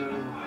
so